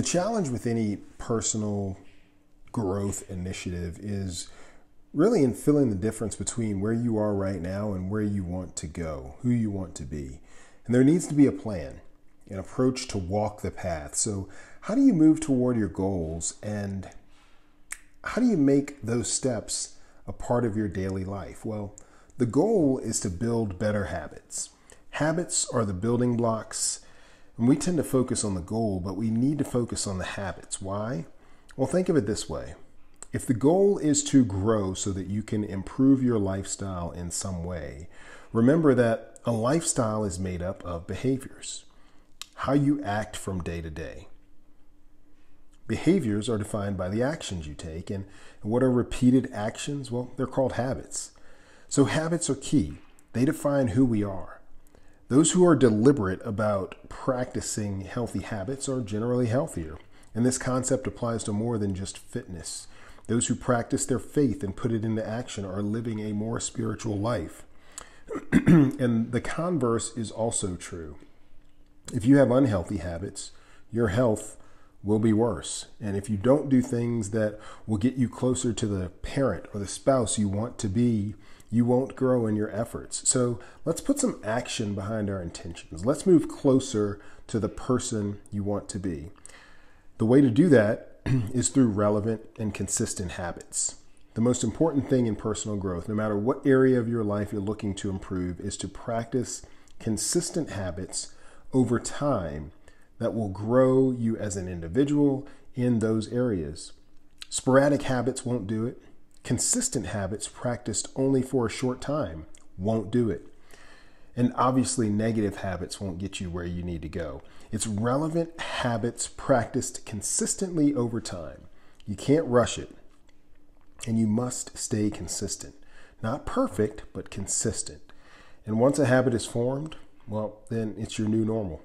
The challenge with any personal growth initiative is really in filling the difference between where you are right now and where you want to go, who you want to be. And there needs to be a plan, an approach to walk the path. So how do you move toward your goals, and how do you make those steps a part of your daily life? Well, the goal is to build better habits. Habits are the building blocks, and we tend to focus on the goal, but we need to focus on the habits. Why? Well, think of it this way. If the goal is to grow so that you can improve your lifestyle in some way, remember that a lifestyle is made up of behaviors, how you act from day to day. Behaviors are defined by the actions you take, and what are repeated actions? Well, they're called habits. So habits are key. They define who we are. Those who are deliberate about practicing healthy habits are generally healthier. And this concept applies to more than just fitness. Those who practice their faith and put it into action are living a more spiritual life. And the converse is also true. If you have unhealthy habits, your health will be worse. And if you don't do things that will get you closer to the parent or the spouse you want to be, you won't grow in your efforts. So let's put some action behind our intentions. Let's move closer to the person you want to be. The way to do that is through relevant and consistent habits. The most important thing in personal growth, no matter what area of your life you're looking to improve, is to practice consistent habits over time that will grow you as an individual in those areas. Sporadic habits won't do it. Consistent habits practiced only for a short time won't do it. And obviously, negative habits won't get you where you need to go. It's relevant habits practiced consistently over time. You can't rush it, and you must stay consistent. Not perfect, but consistent. And once a habit is formed, well, then it's your new normal.